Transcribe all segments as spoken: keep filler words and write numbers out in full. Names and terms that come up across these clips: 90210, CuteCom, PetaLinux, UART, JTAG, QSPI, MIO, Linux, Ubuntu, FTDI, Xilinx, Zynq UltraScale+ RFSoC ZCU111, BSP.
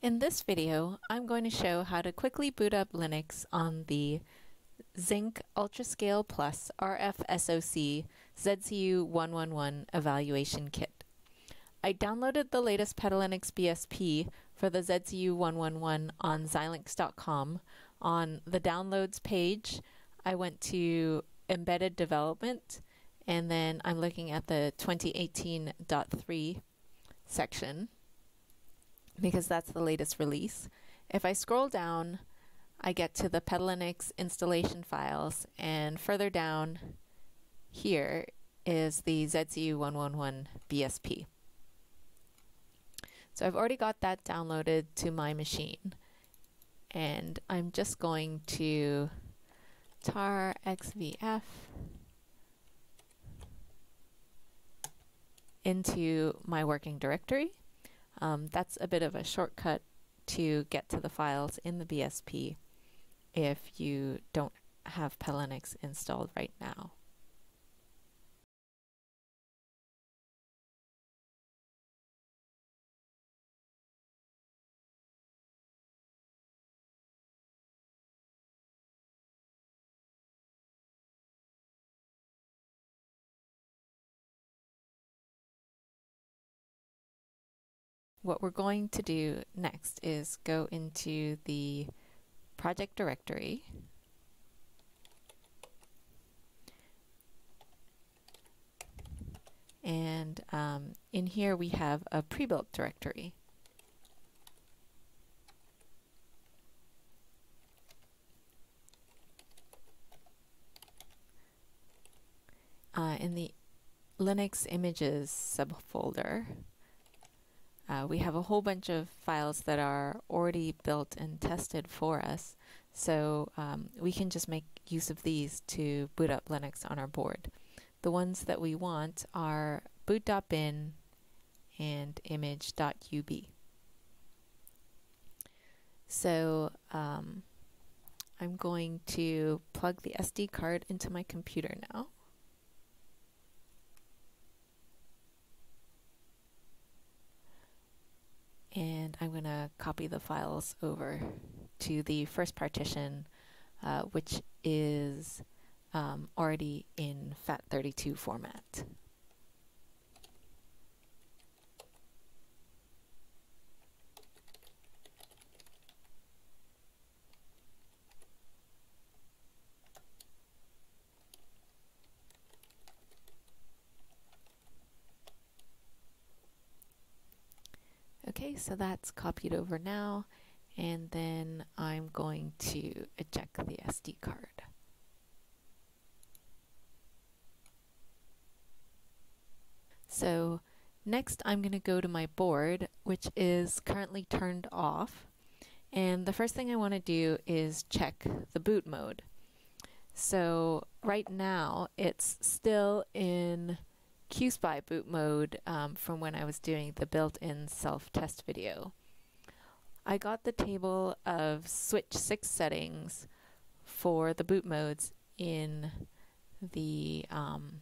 In this video, I'm going to show how to quickly boot up Linux on the Zynq UltraScale+ RFSoC Z C U one eleven evaluation kit. I downloaded the latest PetaLinux B S P for the Z C U one eleven on Xilinx dot com. On the downloads page, I went to embedded development, and then I'm looking at the twenty eighteen point three section, because that's the latest release. If I scroll down, I get to the PetaLinux installation files, and further down here is the Z C U one eleven B S P. So I've already got that downloaded to my machine, and I'm just going to tar xvf into my working directory. Um, that's a bit of a shortcut to get to the files in the B S P if you don't have PetaLinux installed right now. What we're going to do next is go into the project directory, and um, in here we have a pre-built directory. Uh, in the Linux images subfolder, Uh, we have a whole bunch of files that are already built and tested for us, so um, we can just make use of these to boot up Linux on our board. The ones that we want are boot dot bin and image dot u b. So um, I'm going to plug the S D card into my computer now. And I'm going to copy the files over to the first partition, uh, which is um, already in FAT thirty-two format. Okay, so that's copied over now, and then I'm going to eject the S D card. So next I'm going to go to my board, which is currently turned off, and the first thing I want to do is check the boot mode. So right now it's still in Q S P I boot mode um, from when I was doing the built-in self-test video. I got the table of switch six settings for the boot modes in the um,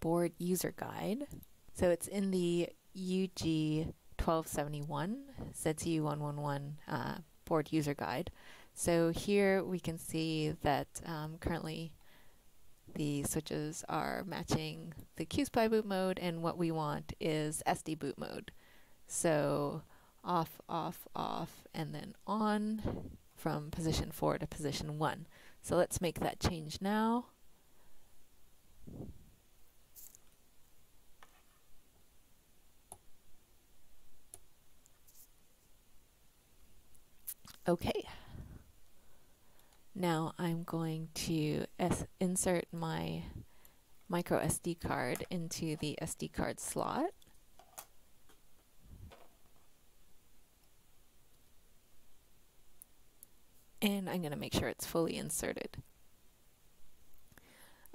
board user guide. So it's in the U G twelve seventy-one Z C U one eleven uh, board user guide. So here we can see that um, currently the switches are matching the Q S P I boot mode, and what we want is S D boot mode. So off, off, off, and then on from position four to position one. So let's make that change now. Okay. Now I'm going to s insert my micro S D card into the S D card slot. And I'm going to make sure it's fully inserted.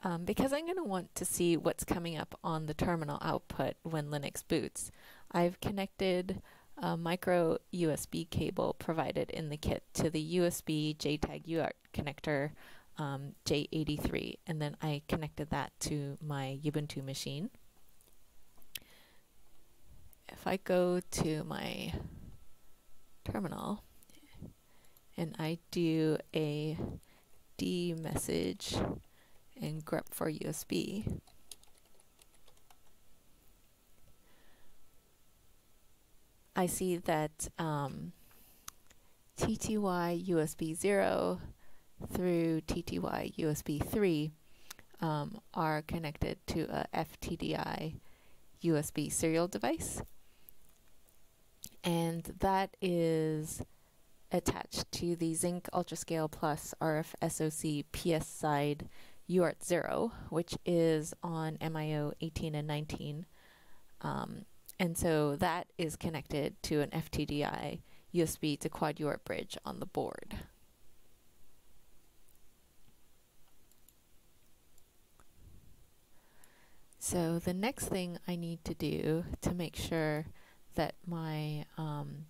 Um, because I'm going to want to see what's coming up on the terminal output when Linux boots, I've connected a micro U S B cable provided in the kit to the U S B JTAG U A R T connector um, J eighty-three, and then I connected that to my Ubuntu machine. If I go to my terminal and I do a d message and grep for U S B, I see that um, T T Y U S B zero through T T Y U S B three um, are connected to a F T D I U S B serial device, and that is attached to the Zynq UltraScale+ RFSoC P S side U A R T zero, which is on M I O eighteen and nineteen. Um, and so that is connected to an F T D I U S B to quad U A R T bridge on the board. So the next thing I need to do to make sure that my um,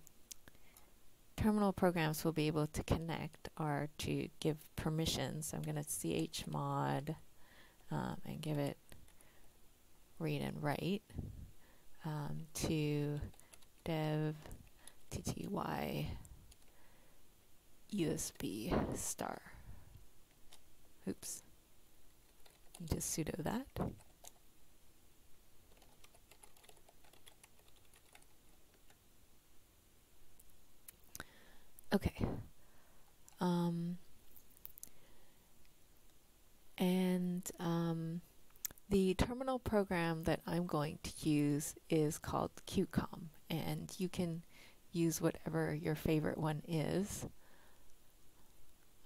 terminal programs will be able to connect are to give permissions. So I'm going to chmod um, and give it read and write um, to dev T T Y U S B star. Oops. Let me just sudo that. Okay. Um, and um, the terminal program that I'm going to use is called CuteCom, and you can use whatever your favorite one is.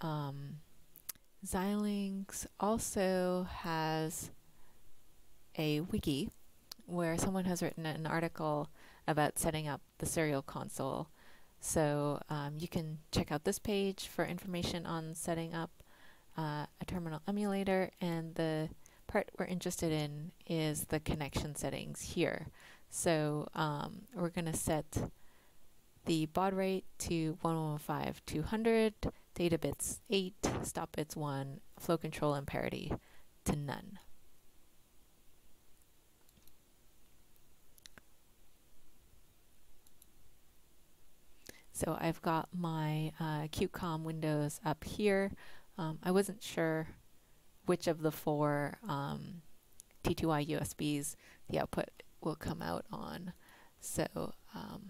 Um, Xilinx also has a wiki where someone has written an article about setting up the serial console. So um, you can check out this page for information on setting up uh, a terminal emulator, and the part we're interested in is the connection settings here. So um, we're going to set the baud rate to one one five two hundred, data bits eight, stop bits one, flow control and parity to none. So I've got my uh, CuteCom windows up here. Um, I wasn't sure which of the four um, T T Y U S Bs the output will come out on. So um,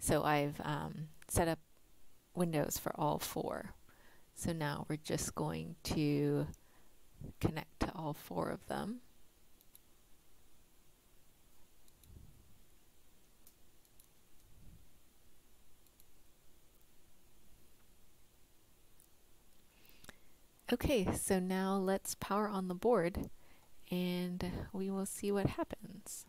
so I've um, set up windows for all four. So now we're just going to connect to all four of them. Okay, so now let's power on the board and we will see what happens.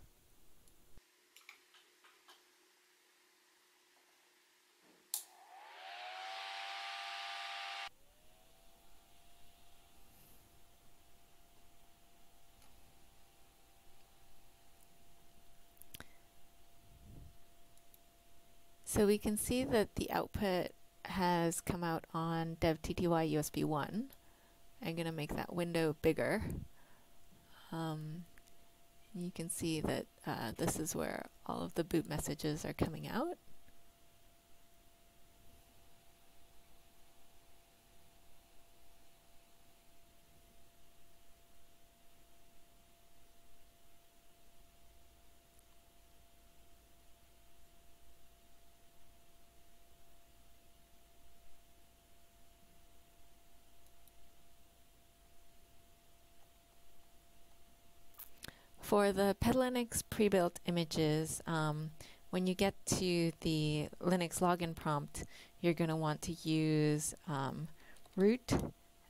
So we can see that the output has come out on dev T T Y U S B one. I'm going to make that window bigger. Um, you can see that uh, this is where all of the boot messages are coming out. For the PetaLinux pre-built images, um, when you get to the Linux login prompt, you're going to want to use um, root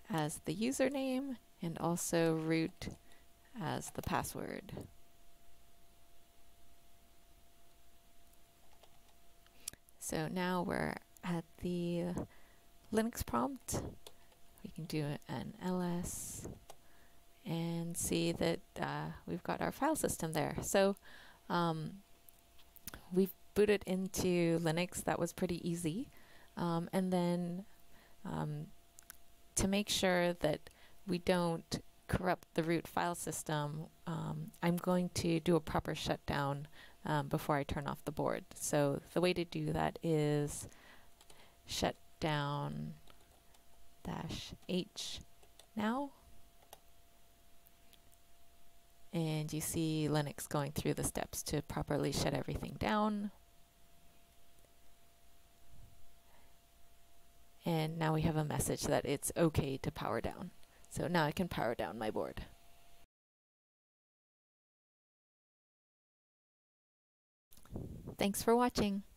as the username and also root as the password. So now we're at the Linux prompt. We can do an ls and see that uh, we've got our file system there. So um, we've booted into Linux. That was pretty easy. Um, and then um, to make sure that we don't corrupt the root file system, um, I'm going to do a proper shutdown um, before I turn off the board. So the way to do that is shutdown dash H now. And you see Linux going through the steps to properly shut everything down. And now we have a message that it's okay to power down. So now I can power down my board. Thanks for watching.